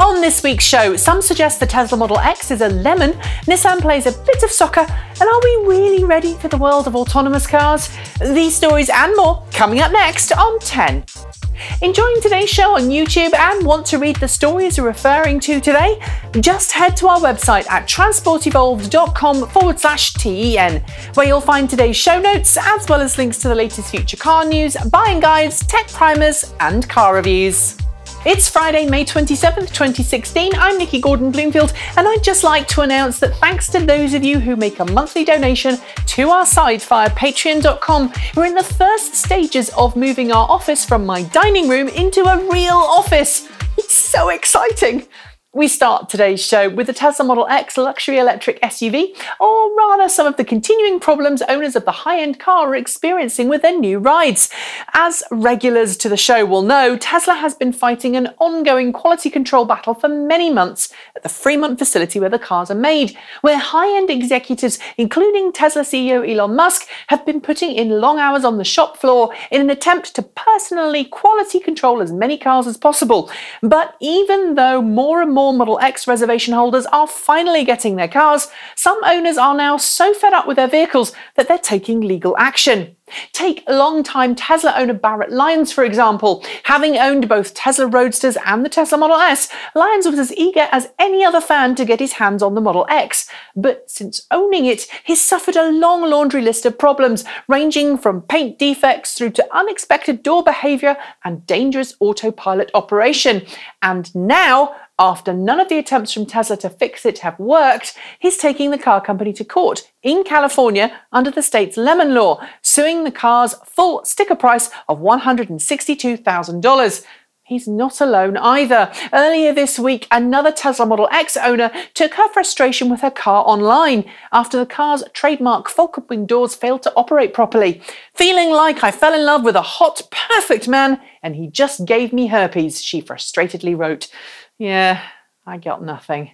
on this week's show, some suggest the Tesla Model X is a lemon, Nissan plays a bit of soccer, and are we really ready for the world of autonomous cars? These stories and more coming up next on T.E.N. Enjoying today's show on YouTube and want to read the stories we're referring to today? Just head to our website at transportevolved.com/TEN, where you'll find today's show notes as well as links to the latest future car news, buying guides, tech primers and car reviews. It's Friday, May 27th, 2016. I'm Nikki Gordon-Bloomfield, and I'd just like to announce that thanks to those of you who make a monthly donation to our site via patreon.com, we're in the first stages of moving our office from my dining room into a real office. It's so exciting. We start today's show with the Tesla Model X luxury electric SUV, or rather some of the continuing problems owners of the high-end car are experiencing with their new rides. As regulars to the show will know, Tesla has been fighting an ongoing quality control battle for many months at the Fremont facility where the cars are made, where high-end executives, including Tesla CEO Elon Musk, have been putting in long hours on the shop floor in an attempt to personally quality control as many cars as possible. But even though more and more Model X reservation holders are finally getting their cars, some owners are now so fed up with their vehicles that they're taking legal action. Take long-time Tesla owner Barrett Lyons, for example. Having owned both Tesla Roadsters and the Tesla Model S, Lyons was as eager as any other fan to get his hands on the Model X. But since owning it, he's suffered a long laundry list of problems, ranging from paint defects through to unexpected door behaviour and dangerous autopilot operation. And now, after none of the attempts from Tesla to fix it have worked, he's taking the car company to court in California under the state's lemon law, suing the car's full sticker price of $162,000. He's not alone either. Earlier this week, another Tesla Model X owner took her frustration with her car online after the car's trademark falcon wing doors failed to operate properly. "Feeling like I fell in love with a hot, perfect man, and he just gave me herpes," she frustratedly wrote. Yeah, I got nothing.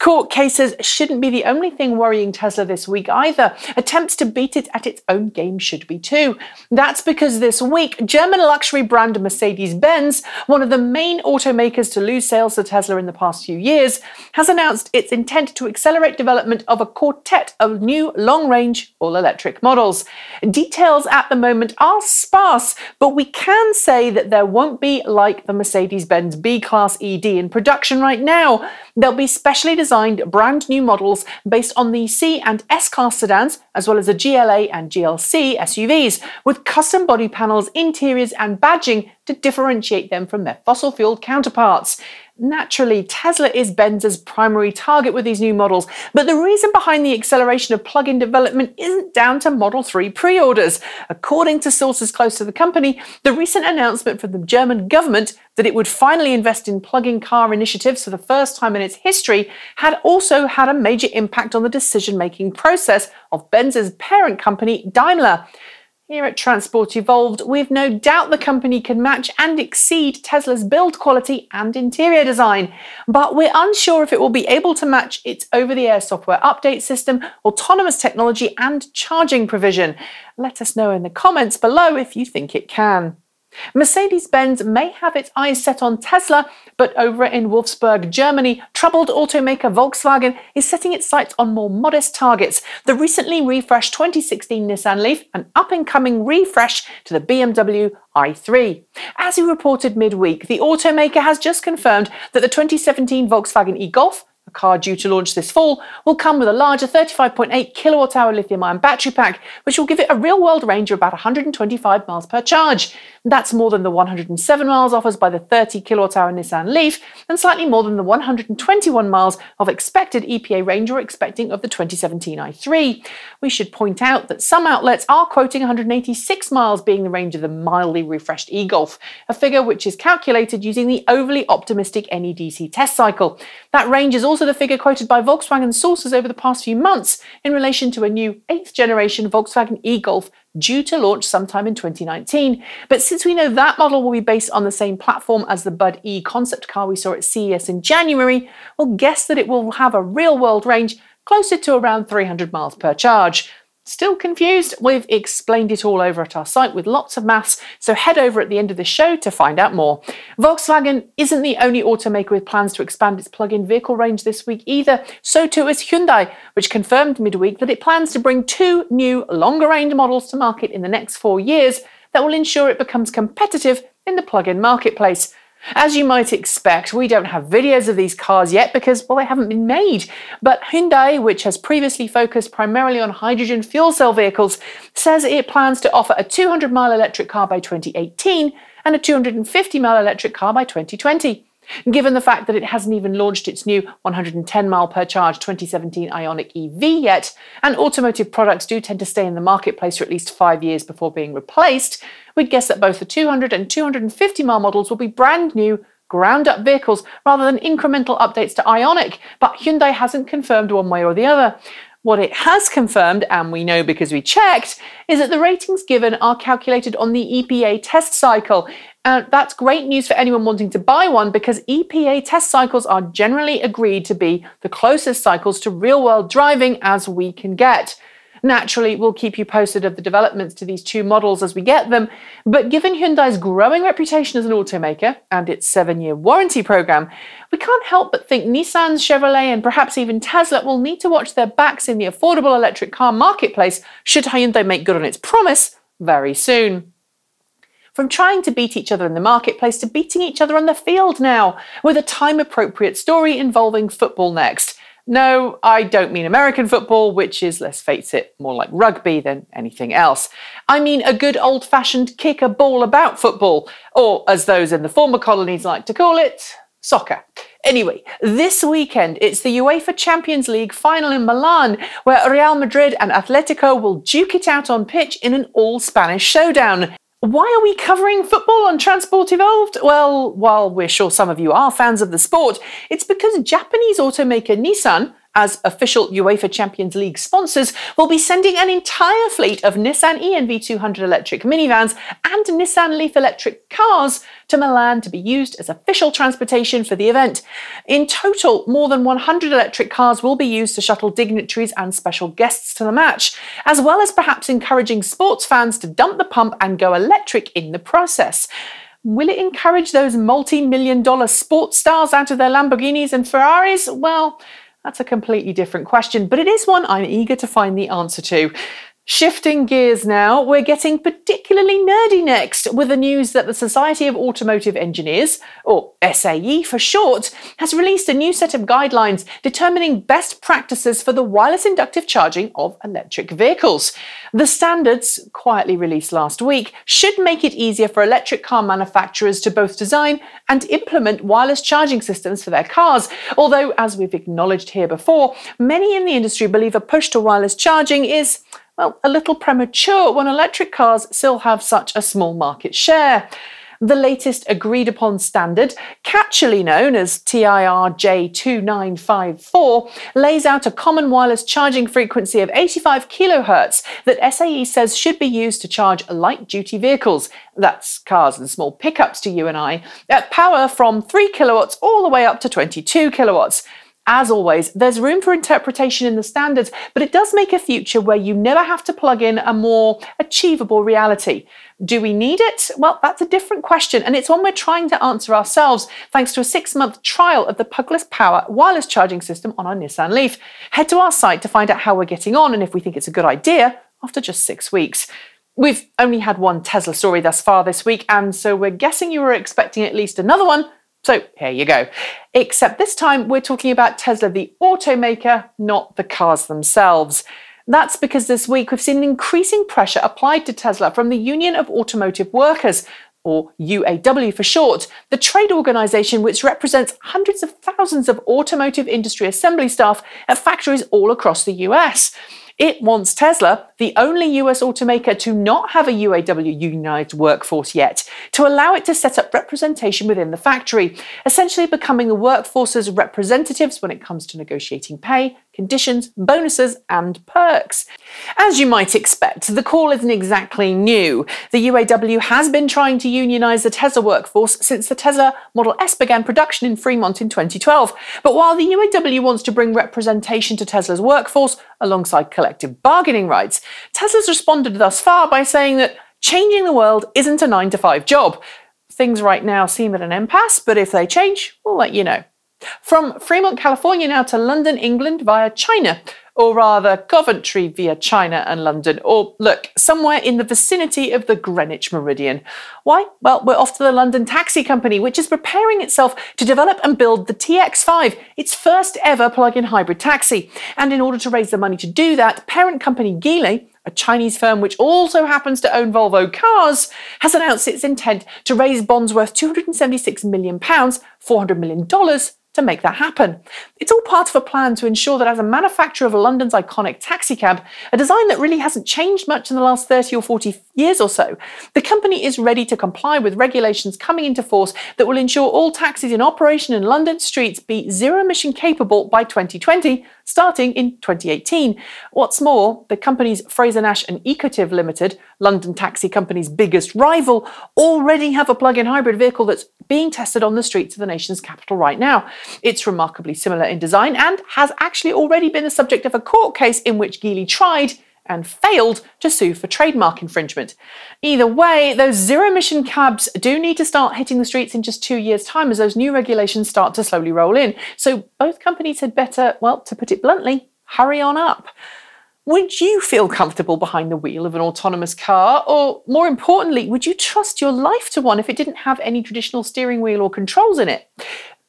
Court cases shouldn't be the only thing worrying Tesla this week either. Attempts to beat it at its own game should be too. That's because this week, German luxury brand Mercedes-Benz, one of the main automakers to lose sales to Tesla in the past few years, has announced its intent to accelerate development of a quartet of new long-range all-electric models. Details at the moment are sparse, but we can say that there won't be like the Mercedes-Benz B-Class ED in production right now. There'll be specially designed brand new models based on the C and S-Class sedans, as well as the GLA and GLC SUVs, with custom body panels, interiors and badging to differentiate them from their fossil-fueled counterparts. Naturally, Tesla is Benz's primary target with these new models, but the reason behind the acceleration of plug-in development isn't down to Model 3 pre-orders. According to sources close to the company, the recent announcement from the German government that it would finally invest in plug-in car initiatives for the first time in its history had also had a major impact on the decision-making process of Benz's parent company, Daimler. Here at Transport Evolved, we've no doubt the company can match and exceed Tesla's build quality and interior design, but we're unsure if it will be able to match its over-the-air software update system, autonomous technology and charging provision. Let us know in the comments below if you think it can. Mercedes-Benz may have its eyes set on Tesla, but over in Wolfsburg, Germany, troubled automaker Volkswagen is setting its sights on more modest targets. The recently refreshed 2016 Nissan Leaf, an up-and-coming refresh to the BMW i3. As we reported midweek, the automaker has just confirmed that the 2017 Volkswagen e-Golf, a car due to launch this fall, will come with a larger 35.8 kilowatt-hour lithium-ion battery pack, which will give it a real-world range of about 125 miles per charge. That's more than the 107 miles offered by the 30 kilowatt-hour Nissan Leaf, and slightly more than the 121 miles of expected EPA range we're expecting of the 2017 i3. We should point out that some outlets are quoting 186 miles being the range of the mildly refreshed e-Golf, a figure which is calculated using the overly optimistic NEDC test cycle. That range is also the figure quoted by Volkswagen sources over the past few months in relation to a new 8th generation Volkswagen e-Golf due to launch sometime in 2019. But since we know that model will be based on the same platform as the Bud E concept car we saw at CES in January, we'll guess that it will have a real-world range closer to around 300 miles per charge. Still confused? We've explained it all over at our site with lots of maths, so head over at the end of the show to find out more. Volkswagen isn't the only automaker with plans to expand its plug-in vehicle range this week either. So too is Hyundai, which confirmed midweek that it plans to bring two new longer-range models to market in the next 4 years that will ensure it becomes competitive in the plug-in marketplace. As you might expect, we don't have videos of these cars yet because, well, they haven't been made. But Hyundai, which has previously focused primarily on hydrogen fuel cell vehicles, says it plans to offer a 200-mile electric car by 2018 and a 250-mile electric car by 2020. Given the fact that it hasn't even launched its new 110-mile per charge 2017 Ioniq EV yet, and automotive products do tend to stay in the marketplace for at least 5 years before being replaced, we'd guess that both the 200 and 250-mile models will be brand new, ground-up vehicles rather than incremental updates to Ioniq, but Hyundai hasn't confirmed one way or the other. What it has confirmed, and we know because we checked, is that the ratings given are calculated on the EPA test cycle. And that's great news for anyone wanting to buy one because EPA test cycles are generally agreed to be the closest cycles to real-world driving as we can get. Naturally, we'll keep you posted of the developments to these two models as we get them, but given Hyundai's growing reputation as an automaker and its 7-year warranty program, we can't help but think Nissan, Chevrolet, and perhaps even Tesla will need to watch their backs in the affordable electric car marketplace should Hyundai make good on its promise very soon. From trying to beat each other in the marketplace to beating each other on the field now, with a time-appropriate story involving football next. No, I don't mean American football, which is, let's face it, more like rugby than anything else. I mean a good old-fashioned kick-a-ball-about football, or as those in the former colonies like to call it, soccer. Anyway, this weekend it's the UEFA Champions League final in Milan, where Real Madrid and Atletico will duke it out on pitch in an all-Spanish showdown. Why are we covering football on Transport Evolved? Well, while we're sure some of you are fans of the sport, it's because Japanese automaker Nissan, as official UEFA Champions League sponsors, will be sending an entire fleet of Nissan e-NV200 electric minivans and Nissan Leaf electric cars to Milan to be used as official transportation for the event. In total, more than 100 electric cars will be used to shuttle dignitaries and special guests to the match, as well as perhaps encouraging sports fans to dump the pump and go electric in the process. Will it encourage those multi-million-dollar sports stars out of their Lamborghinis and Ferraris? Well, that's a completely different question, but it is one I'm eager to find the answer to. Shifting gears now, we're getting particularly nerdy next with the news that the Society of Automotive Engineers, or SAE for short, has released a new set of guidelines determining best practices for the wireless inductive charging of electric vehicles. The standards, quietly released last week, should make it easier for electric car manufacturers to both design and implement wireless charging systems for their cars, although, as we've acknowledged here before, many in the industry believe a push to wireless charging is, well, a little premature when electric cars still have such a small market share. The latest agreed-upon standard, catchily known as TIRJ2954, lays out a common wireless charging frequency of 85 kHz that SAE says should be used to charge light-duty vehicles, that's cars and small pickups to you and I, at power from 3 kW all the way up to 22 kW. As always, there's room for interpretation in the standards, but it does make a future where you never have to plug in a more achievable reality. Do we need it? Well, that's a different question, and it's one we're trying to answer ourselves thanks to a 6-month trial of the Plugless Power wireless charging system on our Nissan Leaf. Head to our site to find out how we're getting on and if we think it's a good idea after just 6 weeks. We've only had one Tesla story thus far this week, and so we're guessing you were expecting at least another one. So here you go. Except this time we're talking about Tesla the automaker, not the cars themselves. That's because this week we've seen increasing pressure applied to Tesla from the Union of Automotive Workers, or UAW for short, the trade organisation which represents hundreds of thousands of automotive industry assembly staff at factories all across the US. It wants Tesla, the only US automaker to not have a UAW unionized workforce yet, to allow it to set up representation within the factory, essentially becoming the workforce's representatives when it comes to negotiating pay, conditions, bonuses, and perks. As you might expect, the call isn't exactly new. The UAW has been trying to unionize the Tesla workforce since the Tesla Model S began production in Fremont in 2012. But while the UAW wants to bring representation to Tesla's workforce, alongside collective bargaining rights, Tesla's responded thus far by saying that changing the world isn't a 9-to-5 job. Things right now seem at an impasse, but if they change, we'll let you know. From Fremont, California now to London, England via China, or rather Coventry via China and London, or look, somewhere in the vicinity of the Greenwich Meridian. Why? Well, we're off to the London Taxi Company, which is preparing itself to develop and build the TX5, its first ever plug-in hybrid taxi. And in order to raise the money to do that, parent company Geely, a Chinese firm which also happens to own Volvo cars, has announced its intent to raise bonds worth £276 million, $400 million, to make that happen. It's all part of a plan to ensure that as a manufacturer of London's iconic taxicab, a design that really hasn't changed much in the last 30 or 40 years or so, the company is ready to comply with regulations coming into force that will ensure all taxis in operation in London streets be zero-emission capable by 2020, starting in 2018. What's more, the companies Fraser Nash and Ecotiv Limited, London Taxi Company's biggest rival, already have a plug-in hybrid vehicle that's being tested on the streets of the nation's capital right now. It's remarkably similar in design and has actually already been the subject of a court case in which Geely tried and failed to sue for trademark infringement. Either way, those zero-emission cabs do need to start hitting the streets in just 2 years' time as those new regulations start to slowly roll in. So both companies had better, well, to put it bluntly, hurry on up. Would you feel comfortable behind the wheel of an autonomous car? Or more importantly, would you trust your life to one if it didn't have any traditional steering wheel or controls in it?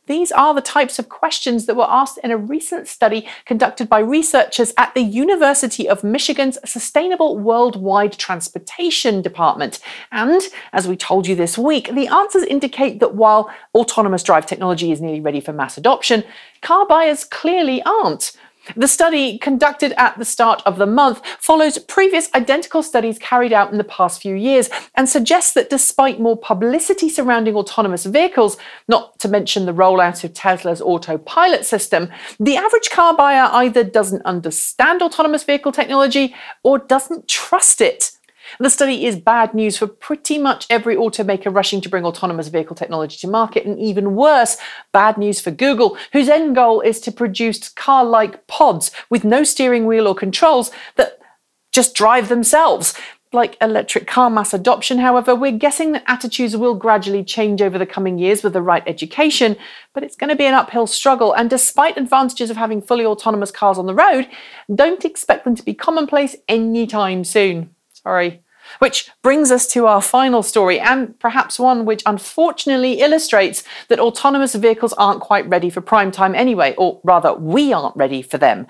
These are the types of questions that were asked in a recent study conducted by researchers at the University of Michigan's Sustainable Worldwide Transportation Department. And as we told you this week, the answers indicate that while autonomous drive technology is nearly ready for mass adoption, car buyers clearly aren't. The study, conducted at the start of the month, follows previous identical studies carried out in the past few years and suggests that despite more publicity surrounding autonomous vehicles, not to mention the rollout of Tesla's autopilot system, the average car buyer either doesn't understand autonomous vehicle technology or doesn't trust it. The study is bad news for pretty much every automaker rushing to bring autonomous vehicle technology to market, and even worse, bad news for Google, whose end goal is to produce car-like pods with no steering wheel or controls that just drive themselves. Like electric car mass adoption, however, we're guessing that attitudes will gradually change over the coming years with the right education, but it's going to be an uphill struggle. And despite advantages of having fully autonomous cars on the road, don't expect them to be commonplace anytime soon. Sorry. Which brings us to our final story, and perhaps one which unfortunately illustrates that autonomous vehicles aren't quite ready for prime time anyway, or rather, we aren't ready for them.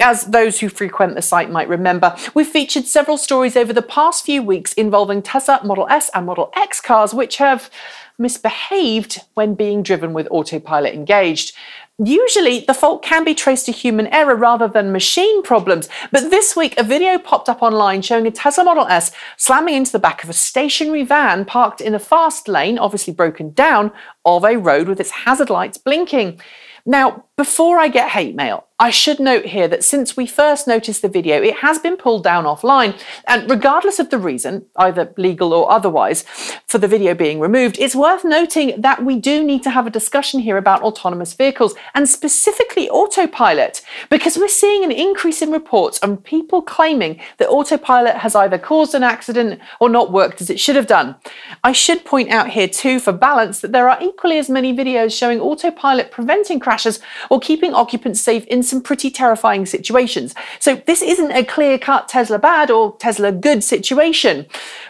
As those who frequent the site might remember, we've featured several stories over the past few weeks involving Tesla Model S and Model X cars, which have misbehaved when being driven with autopilot engaged. Usually, the fault can be traced to human error rather than machine problems, but this week a video popped up online showing a Tesla Model S slamming into the back of a stationary van parked in a fast lane, obviously broken down, of a road with its hazard lights blinking. Now, before I get hate mail, I should note here that since we first noticed the video, it has been pulled down offline, and regardless of the reason, either legal or otherwise, for the video being removed, it's worth noting that we do need to have a discussion here about autonomous vehicles, and specifically autopilot, because we're seeing an increase in reports on people claiming that autopilot has either caused an accident or not worked as it should have done. I should point out here too, for balance, that there are equally as many videos showing autopilot preventing crashes or keeping occupants safe in some pretty terrifying situations. So this isn't a clear-cut Tesla bad or Tesla good situation.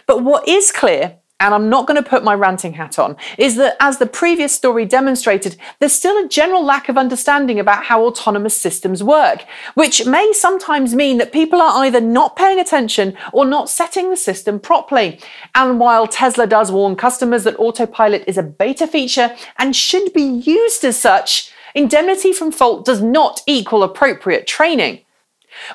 But what is clear, and I'm not going to put my ranting hat on, is that as the previous story demonstrated, there's still a general lack of understanding about how autonomous systems work, which may sometimes mean that people are either not paying attention or not setting the system properly. And while Tesla does warn customers that autopilot is a beta feature and should be used as such, indemnity from fault does not equal appropriate training.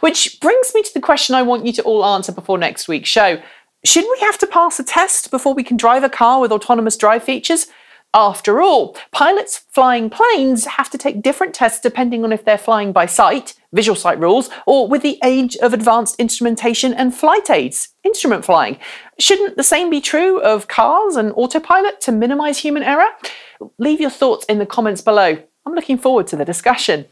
Which brings me to the question I want you to all answer before next week's show. Should we have to pass a test before we can drive a car with autonomous drive features? After all, pilots flying planes have to take different tests depending on if they're flying by sight, visual sight rules, or with the aid of advanced instrumentation and flight aids, instrument flying. Shouldn't the same be true of cars and autopilot to minimize human error? Leave your thoughts in the comments below. I'm looking forward to the discussion.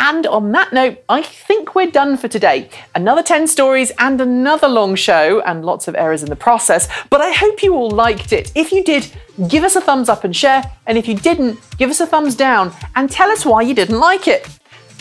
And on that note, I think we're done for today. Another 10 stories and another long show and lots of errors in the process, but I hope you all liked it. If you did, give us a thumbs up and share, and if you didn't, give us a thumbs down and tell us why you didn't like it.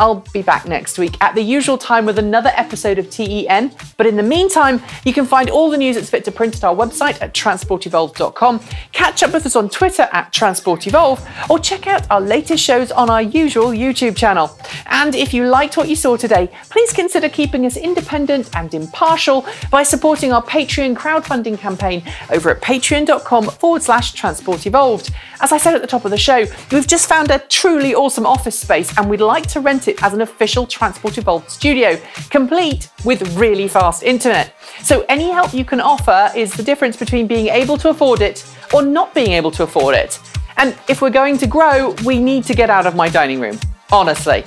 I'll be back next week at the usual time with another episode of T.E.N. But in the meantime, you can find all the news that's fit to print at our website at transportevolved.com. Catch up with us on Twitter at transportevolved, or check out our latest shows on our usual YouTube channel. And if you liked what you saw today, please consider keeping us independent and impartial by supporting our Patreon crowdfunding campaign over at patreon.com/transportevolved. As I said at the top of the show, we've just found a truly awesome office space and we'd like to rent it as an official Transport Evolved studio, complete with really fast internet. So any help you can offer is the difference between being able to afford it or not being able to afford it. And if we're going to grow, we need to get out of my dining room, honestly.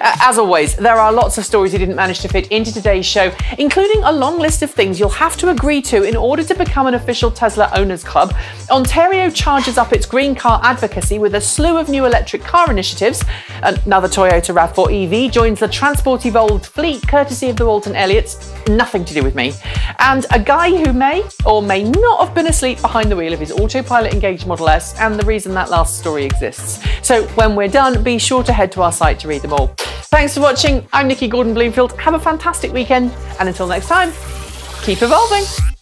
As always, there are lots of stories you didn't manage to fit into today's show, including a long list of things you'll have to agree to in order to become an official Tesla Owners Club. Ontario charges up its green car advocacy with a slew of new electric car initiatives. Another Toyota RAV4 EV joins the Transport Evolved fleet, courtesy of the Walton Elliots. Nothing to do with me. And a guy who may or may not have been asleep behind the wheel of his autopilot engaged Model S, and the reason that last story exists. So when we're done, be sure to head to our site to read them all. Thanks for watching. I'm Nikki Gordon-Bloomfield. Have a fantastic weekend, and until next time, keep evolving.